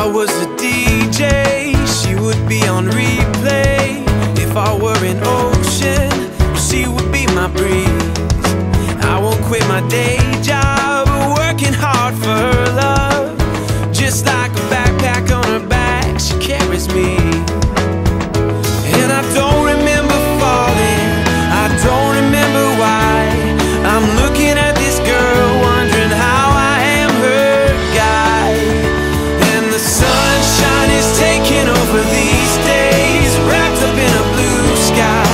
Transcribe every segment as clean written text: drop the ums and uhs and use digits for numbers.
I was a DJ, she would be on replay. If I were an ocean, she would be my breeze. I won't quit my day job, working hard for her love. Just like a backpack on her back, she carries me. And I don't remember falling, I don't remember why. I'm looking at this girl, wondering how I am her guy. And the sunshine is taking over these days, wrapped up in a blue sky.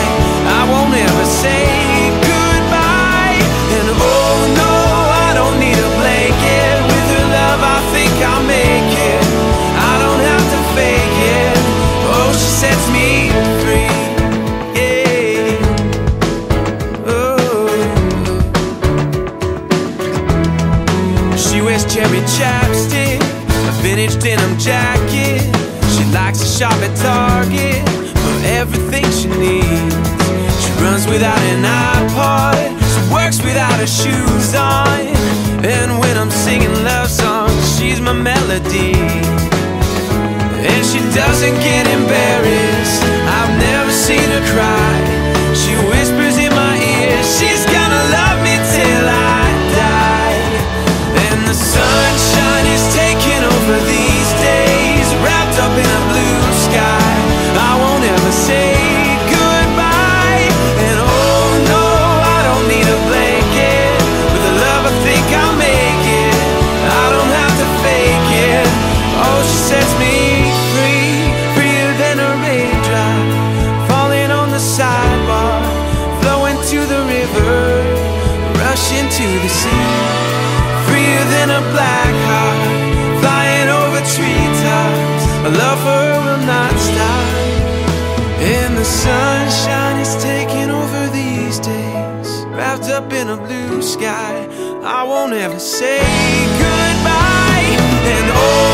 I won't ever say goodbye. And oh no, I don't need a blanket. With her love I think I'll make it, I don't have to fake it. Oh, she sets me free. Cherry chapstick, a vintage denim jacket. She likes to shop at Target for everything she needs. She runs without an iPod, she works without her shoes on. And when I'm singing love songs, she's my melody. And she doesn't get embarrassed, I've never seen her cry. She whispers in my ear, she's gonna love me till I die. And the sunshine is taking over these days, wrapped up in a blue sky. I won't ever say goodbye. And oh no, I don't need a blanket. With the love I think I'll make it, I don't have to fake it. Oh, she sets me free, freer than a raindrop falling on the sidewalk, flowing to the river, rushing to the sea. Freer than a black heart, flying over treetops. A love for her will not stop. And the sunshine is taking over these days, wrapped up in a blue sky. I won't ever say goodbye. And oh,